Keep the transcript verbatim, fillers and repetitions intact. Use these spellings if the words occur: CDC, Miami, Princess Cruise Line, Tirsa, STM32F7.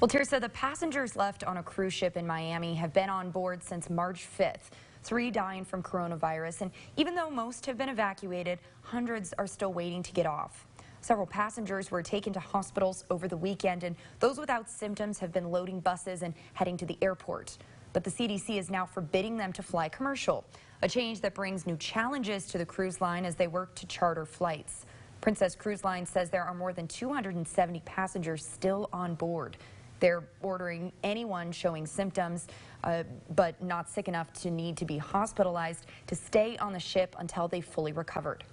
Well, Tirsa, the passengers left on a cruise ship in Miami have been on board since March fifth, three dying from coronavirus. And even though most have been evacuated, hundreds are still waiting to get off. Several passengers were taken to hospitals over the weekend, and those without symptoms have been loading buses and heading to the airport. But the C D C is now forbidding them to fly commercial, a change that brings new challenges to the cruise line as they work to charter flights. Princess Cruise Line says there are more than two hundred seventy passengers still on board. They're ordering anyone showing symptoms, uh, but not sick enough to need to be hospitalized, to stay on the ship until they fully recovered.